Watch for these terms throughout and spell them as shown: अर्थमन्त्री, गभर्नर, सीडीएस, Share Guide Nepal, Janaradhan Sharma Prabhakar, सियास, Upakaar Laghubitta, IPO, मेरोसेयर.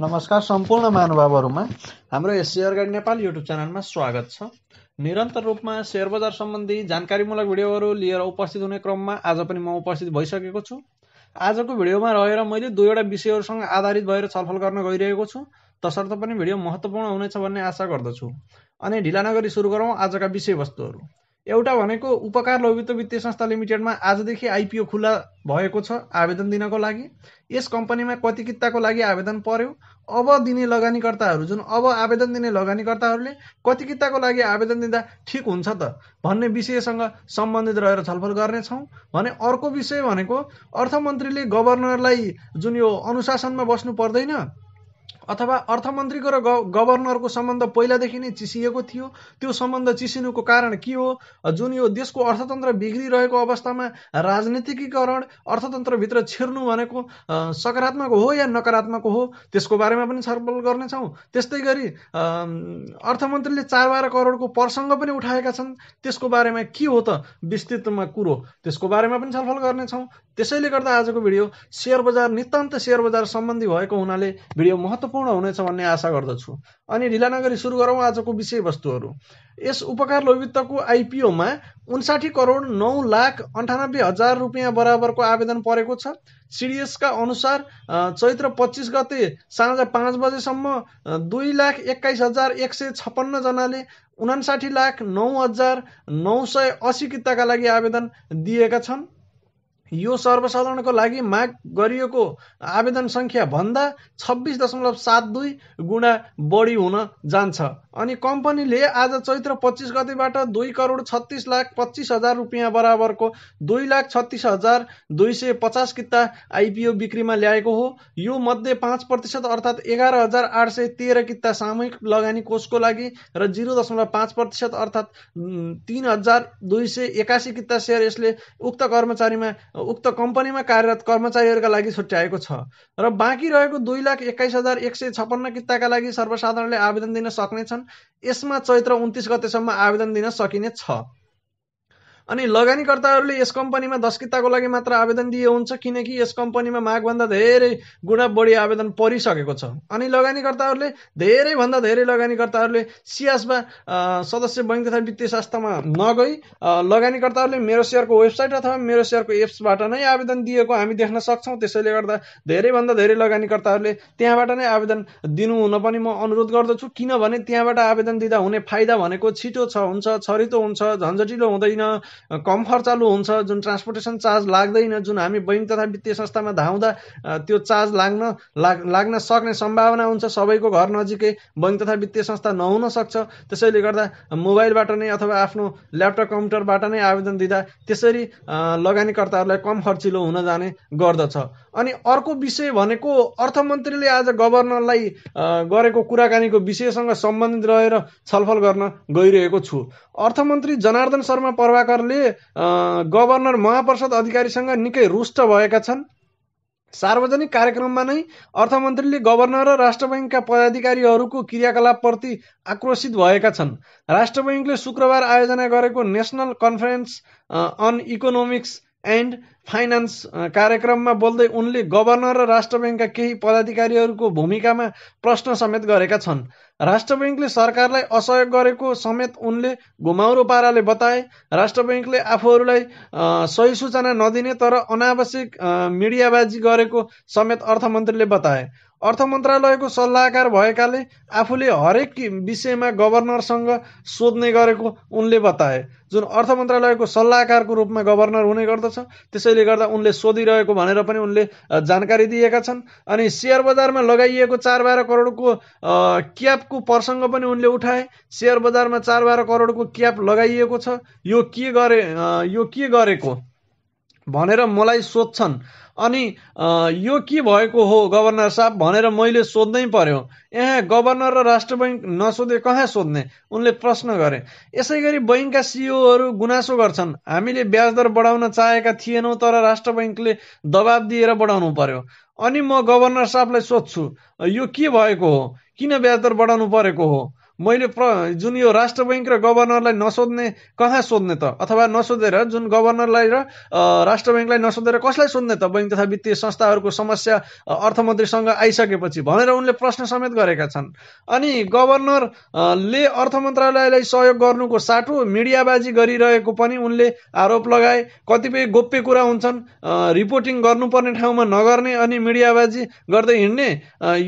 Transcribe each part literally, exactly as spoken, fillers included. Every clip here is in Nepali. नमस्कार सम्पूर्ण महानुभावहरुमा हाम्रो यस शेयर गाइड नेपाल युट्युब च्यानलमा स्वागत छ। निरन्तर रूपमा शेयर बजार सम्बन्धी जानकारीमूलक भिडियोहरु लिएर उपस्थित हुने क्रममा आज पनि म उपस्थित भइसकेको छु। आजको भिडियोमा रहेर मैले दुई वटा विषयहरुसँग आधारित भएर छलफल गर्न गइरहेको छु, तसर्थ पनि भिडियो महत्त्वपूर्ण हुनेछ भन्ने आशा गर्दछु। अनि ढिला नगरी सुरु गरौँ आजका विषयवस्तुहरु। एउटा भनेको उपकार लघुवित्त वित्तीय संस्था लिमिटेडमा आजदेखि आईपीओ खुला भएको छ आवेदन दिनको लागि। यस कम्पनीमा कति कित्ताको लागि आवेदन पर्यो, अब दिने लगानीकर्ताहरू जुन अब आवेदन दिने लगानीकर्ताहरूले कति कित्ताको लागि आवेदन दिँदा ठीक हुन्छ त भन्ने विषयसँग सम्बन्धित रहेर छलफल गर्नेछौँ। भने अर्को विषय भनेको अर्थमन्त्रीले गभर्नरलाई जुन यो अनुशासनमा बस्नु पर्दैन अथवा अर्थमन्त्रीको र गभर्नरको सम्बन्ध पहिलादेखि नै चिसिएको थियो, त्यो सम्बन्ध चिसिनुको कारण के हो, जुन यो देशको अर्थतन्त्र बिग्रिरहेको अवस्थामा राजनीतिकीकरण अर्थतन्त्रभित्र छिर्नु भनेको सकारात्मक हो या नकारात्मक हो, त्यसको बारेमा पनि छलफल गर्नेछौँ। त्यस्तै गरी अर्थमन्त्रीले चार बाह्र करोडको प्रसङ्ग पनि उठाएका छन्, त्यसको बारेमा के हो त विस्तृतमा कुरो, त्यसको बारेमा पनि छलफल गर्नेछौँ। त्यसैले गर्दा आजको भिडियो शेयर बजार नितान्त शेयर बजार सम्बन्धी भएको हुनाले भिडियो महत्त्वपूर्ण हुनेछ भन्ने आशा गर्दछु। अनि ढिला नगरी सुरु गरौँ आजको विषयवस्तुहरू। यस उपकार लघुवित्तको आइपीओमा उन्साठी करोड नौ लाख अन्ठानब्बे हजार रुपियाँ बराबरको आवेदन परेको छ। सीडीएसका अनुसार चैत्र पच्चीस गते साँझ पाँच बजेसम्म दुई लाख एक्काइस हजार एक सय छप्पन्न जनाले उनासाठी लाख नौ हजार नौ सय असी किताका लागि आवेदन दिएका छन्। यो सर्वसाधारणको लागि माग गरिएको आवेदन संख्या भन्दा छब्बीस दशमलव सात दुई गुणा बढी हुन जान्छ। अनि कम्पनीले आज चैत्र पच्चीस गतेबाट दुई करोड छत्तीस लाख पच्चीस हजार रुपियाँ बराबरको दुई लाख छत्तीस हजार दुई सय पचास किता आइपीओ बिक्रीमा ल्याएको हो। यो मध्ये पाँच प्रतिशत अर्थात् एघार हजार आठ सय तेह्र किता सामूहिक लगानी कोषको लागि र जिरो दशमलव पाँच प्रतिशत अर्थात् तीन हजार दुई सय एकासी किता सेयर यसले उक्त कर्मचारीमा उक्त कम्पनीमा कार्यरत कर्मचारीहरूका लागि छुट्याएको छ र बाँकी रहेको दुई लाख एक्काइस हजार एक सय छप्पन्न किताका लागि सर्वसाधारणले आवेदन दिन सक्नेछन्। यसमा चैत्र उन्तिस गतेसम्म आवेदन दिन सकिनेछ। अनि लगानीकर्ताहरूले यस कम्पनीमा दस किताको लागि मात्र आवेदन दिए हुन्छ, किनकि यस कम्पनीमा मागभन्दा धेरै गुणा बढी आवेदन परिसकेको छ। अनि लगानीकर्ताहरूले धेरैभन्दा धेरै लगानीकर्ताहरूले सियास वा सदस्य बैंक तथा वित्तीय संस्थामा नगई लगानीकर्ताहरूले मेरोसेयरको वेबसाइट अथवा मेरोसेयरको एप्सबाट नै आवेदन दिएको हामी देख्न सक्छौँ। त्यसैले गर्दा धेरैभन्दा धेरै लगानीकर्ताहरूले त्यहाँबाट नै आवेदन दिनुहुन पनि म अनुरोध गर्दछु, किनभने त्यहाँबाट आवेदन दिँदा हुने फाइदा भनेको छिटो छ हुन्छ, छरितो हुन्छ, झन्झटिलो हुँदैन, कम खर्चालु हुन्छ, जुन ट्रान्सपोर्टेसन चार्ज लाग्दैन, जुन हामी बैंक तथा वित्तीय संस्थामा धाउँदा त्यो चार्ज लाग्न लाग, लाग्न सक्ने सम्भावना हुन्छ। सबैको घर नजिकै बैंक तथा वित्तीय संस्था नहुन सक्छ, त्यसैले गर्दा मोबाइलबाट नै अथवा आफ्नो ल्यापटप कम्प्युटरबाट नै आवेदन दिँदा त्यसरी लगानीकर्ताहरूलाई कम खर्चिलो हुन जाने गर्दछ। अनि अर्को विषय भनेको अर्थमन्त्रीले आज गभर्नरलाई गरेको कुराकानीको विषयसँग सम्बन्धित रहेर छलफल गर्न गइरहेको छु। अर्थमन्त्री जनार्दन शर्मा प्रभाकर ले गभर्नर महापरिषद अधिकारीसँग निकै रुष्ट भएका छन्। सार्वजनिक कार्यक्रममा नै अर्थमन्त्रीले गभर्नर र राष्ट्र बैंकका पदाधिकारीहरूको क्रियाकलापप्रति आक्रोशित भएका छन्। राष्ट्र बैंकले शुक्रबार आयोजना गरेको national conference on economics and finance कार्यक्रममा बोल्दै उनले गभर्नर र राष्ट्र बैंकका केही पदाधिकारीहरूको भूमिकामा प्रश्न समेत गरेका छन्। राष्ट्र बैंकले सरकारलाई असहयोग गरेको समेत उनले घुमाउरो पाराले बताए। राष्ट्र बैंकले आफूहरूलाई सही सूचना नदिने तर अनावश्यक मिडियाबाजी गरेको समेत अर्थमन्त्रीले बताए। अर्थ मन्त्रालयको सल्लाहकार भएकाले आफूले हरेक विषयमा गभर्नरसँग सोध्ने गरेको उनले बताए। जुन अर्थ मन्त्रालयको सल्लाहकारको रूपमा गभर्नर हुने गर्दछ, त्यसैले गर्दा उनले सोधिरहेको भनेर पनि उनले जानकारी दिएका छन्। अनि शेयर बजारमा लगाइएको चार बाह्र करोडको क्यापको प्रसङ्ग पनि उनले उठाए। शेयर बजारमा चार बाह्र करोडको क्याप लगाइएको छ, यो के गरे यो के गरेको भनेर मलाई सोध्छन्। अनि यो के भएको हो गभर्नर साहब भनेर मैले सोध्नै पर्यो, यहाँ गभर्नर र राष्ट्र बैंक नसोधे कहाँ सोध्ने उनले प्रश्न गरे। यसै गरी बैंकका सिइओहरू गुनासो गर्छन्, हामीले ब्याज दर बढाउन चाहेका थिएनौँ तर राष्ट्र बैंकले दबाब दिएर बढाउनु पर्यो। अनि म गभर्नर साहबलाई सोध्छु यो के भएको हो, किन ब्याज दर बढाउनु परेको हो, मैले जुन यो राष्ट्र बैंक र गभर्नरलाई नसोध्ने कहाँ सोध्ने त, अथवा नसोधेर जुन गभर्नरलाई र राष्ट्र बैंकलाई नसोधेर कसलाई सोध्ने त बैंक तथा वित्तीय संस्थाहरूको समस्या अर्थमन्त्रीसँग आइसकेपछि भनेर उनले प्रश्न समेत गरेका छन्। अनि गभर्नरले अर्थ मन्त्रालयलाई सहयोग गर्नुको साटो मिडियाबाजी गरिरहेको पनि उनले आरोप लगाए। कतिपय गोप्य कुरा हुन्छन्, रिपोर्टिङ गर्नुपर्ने ठाउँमा नगर्ने अनि मिडियाबाजी गर्दै हिँड्ने,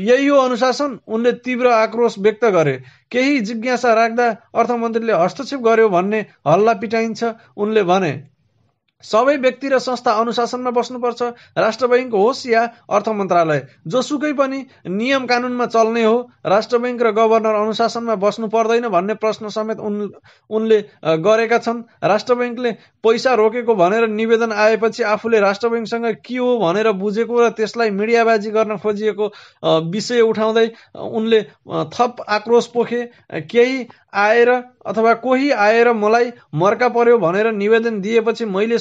यही हो अनुशासन, उनले तीव्र आक्रोश व्यक्त गरे। केही जिज्ञासा राख्दा अर्थमन्त्रीले हस्तक्षेप गर्यो भन्ने हल्ला पिटाइन्छ। उनले भने सबै व्यक्ति र संस्था अनुशासनमा बस्नुपर्छ, राष्ट्र बैंक होस् या अर्थ मन्त्रालय, जोसुकै पनि नियम कानुनमा चल्ने हो। राष्ट्र बैंक र गभर्नर अनुशासनमा बस्नु पर्दैन भन्ने प्रश्न समेत उन उनले गरेका छन्। राष्ट्र बैंकले पैसा रोकेको भनेर निवेदन आएपछि आफूले राष्ट्र बैंकसँग के हो भनेर बुझेको र त्यसलाई मिडियाबाजी गर्न खोजिएको विषय उठाउँदै उनले थप आक्रोश पोखे। केही आएर अथवा कोही आएर मलाई मर्का पर्यो भनेर निवेदन दिएपछि मैले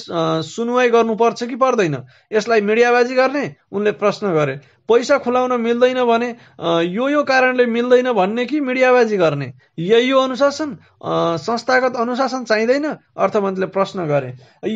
सुनवाई गर्नुपर्छ कि पर्दैन, यसलाई मिडियाबाजी गर्ने, उनले प्रश्न गरे। पैसा खुलाउन मिल्दैन भने यो यो कारणले मिल्दैन भन्ने कि मिडियाबाजी गर्ने, यही हो अनुशासन, संस्थागत अनुशासन चाहिँदैन, अर्थमन्त्रीले प्रश्न गरे।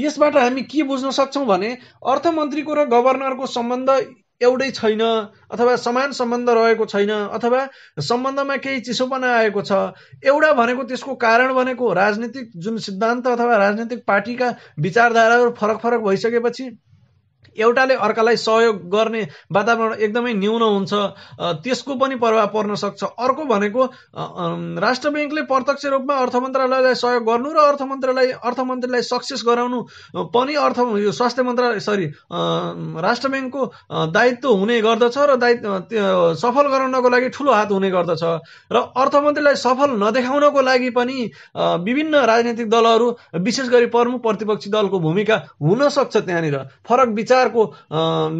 यसबाट हामी के बुझ्न सक्छौँ भने अर्थमन्त्रीको र गभर्नरको सम्बन्ध एउटै छैन, अथवा समान सम्बन्ध रहेको छैन, अथवा सम्बन्धमा केही चिसोपना आएको छ। एउटा भनेको त्यसको कारण भनेको राजनीतिक जुन सिद्धान्त अथवा राजनीतिक पार्टीका विचारधाराहरू फरक फरक भइसकेपछि एउटाले अर्कालाई सहयोग गर्ने वातावरण एकदमै न्यून हुन्छ, त्यसको पनि प्रभाव पर्न सक्छ। अर्को भनेको राष्ट्र बैंकले प्रत्यक्ष रूपमा अर्थ मन्त्रालयलाई सहयोग गर्नु र अर्थ मन्त्रालय अर्थ मन्त्रीलाई सक्सेस गराउनु पनि अर्थ यो स्वास्थ्य मन्त्रालय सरी राष्ट्र बैंकको दायित्व हुने गर्दछ र दायित्व सफल गराउनको लागि ठुलो हात हुने गर्दछ। र अर्थमन्त्रीलाई सफल नदेखाउनको लागि पनि विभिन्न राजनीतिक दलहरू विशेष गरी प्रमुख प्रतिपक्षी दलको भूमिका हुन सक्छ। त्यहाँनिर फरक विचार को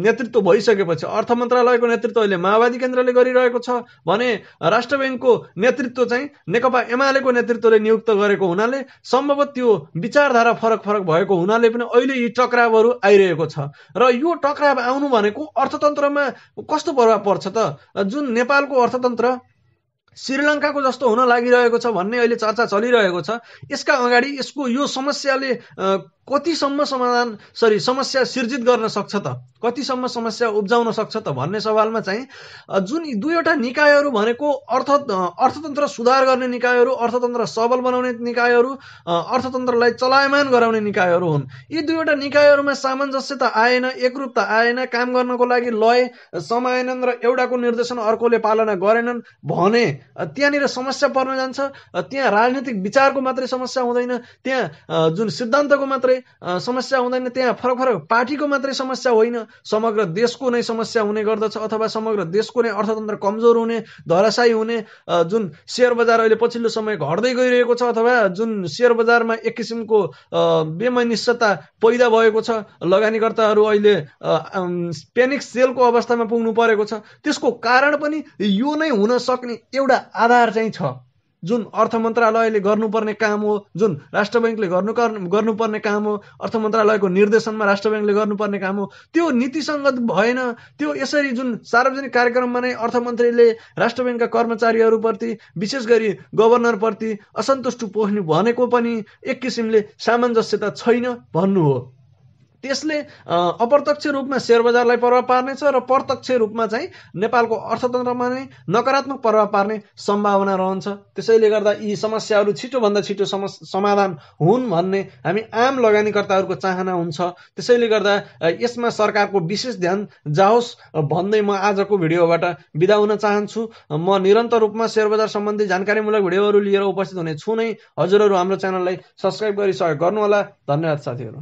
नेतृत्व भइसकेपछि अर्थ मन्त्रालयको नेतृत्व अहिले माओवादी केन्द्रले गरिरहेको छ भने राष्ट्र बैंकको नेतृत्व चाहिँ नेकपा एमालेको नेतृत्वले नियुक्त गरेको हुनाले सम्भवतः त्यो विचारधारा फरक फरक भएको हुनाले पनि अहिले यी टक्रावहरू आइरहेको छ। र यो टक्राव आउनु भनेको अर्थतन्त्रमा कस्तो प्रभाव पर्छ त, जुन नेपालको अर्थतन्त्र श्रीलङ्काको जस्तो हुन लागिरहेको छ भन्ने अहिले चर्चा चलिरहेको छ। यसका अगाडि यसको यो समस्याले कतिसम्म समाधान सरी समस्या सिर्जित गर्न सक्छ त, कतिसम्म समस्या उब्जाउन सक्छ त भन्ने सवालमा चाहिँ जुन दुईवटा निकायहरू भनेको अर्थ अर्थतन्त्र सुधार गर्ने निकायहरू, अर्थतन्त्र सबल बनाउने निकायहरू, अर्थतन्त्रलाई चलायमान गराउने निकायहरू हुन्, यी दुईवटा निकायहरूमा सामञ्जस्यता आएन, एकरूपता आएन, काम गर्नको लागि लय समाएनन् र एउटाको निर्देशन अर्कोले पालना गरेनन् भने त्यहाँनिर समस्या पर्न जान्छ। त्यहाँ राजनीतिक विचारको मात्रै समस्या हुँदैन, त्यहाँ जुन सिद्धान्तको मात्रै समस्या हुँदैन, त्यहाँ फरक फरक पार्टीको मात्रै समस्या होइन, समग्र देशको नै समस्या हुने गर्दछ, अथवा समग्र देशको नै अर्थतन्त्र कमजोर हुने, धराशायी हुने, जुन शेयर बजार अहिले पछिल्लो समय घट्दै गइरहेको छ, अथवा जुन शेयर बजारमा एक किसिमको बेमनिश्चितता पैदा भएको छ, लगानीकर्ताहरू अहिले पेनिक सेलको अवस्थामा पुग्नु परेको छ, त्यसको कारण पनि यो नै हुन सक्ने एउटा आधार चाहिँ छ। जुन अर्थ मन्त्रालयले गर्नुपर्ने काम हो, जुन राष्ट्र बैंकले गर्नु गर्नुपर्ने काम हो, अर्थ मन्त्रालयको निर्देशनमा राष्ट्र बैंकले गर्नुपर्ने काम हो, त्यो नीतिसङ्गत भएन। त्यो यसरी जुन सार्वजनिक कार्यक्रममा नै अर्थमन्त्रीले राष्ट्र बैंकका कर्मचारीहरूप्रति विशेष गरी गभर्नरप्रति असन्तुष्ट पोख्नु भनेको पनि एक किसिमले सामञ्जस्यता छैन भन्नु हो। त्यसले अप्रत्यक्ष रूपमा शेयर बजारलाई प्रभाव पार्नेछ र प्रत्यक्ष रूपमा चाहिँ नेपालको अर्थतन्त्रमा नै नकारात्मक प्रभाव पार्ने सम्भावना रहन्छ। त्यसैले गर्दा यी समस्याहरू छिटोभन्दा छिटो समाधान हुन् भन्ने हामी आम लगानीकर्ताहरूको चाहना हुन्छ। त्यसैले गर्दा यसमा सरकारको विशेष ध्यान जाओस् भन्दै म आजको भिडियोबाट बिदा हुन चाहन्छु। म निरन्तर रूपमा शेयर बजार सम्बन्धी जानकारीमूलक भिडियोहरू लिएर उपस्थित हुने छु नै। हजुरहरू हाम्रो च्यानललाई सब्सक्राइब गरी सहयोग गर्नुहोला। धन्यवाद साथीहरू।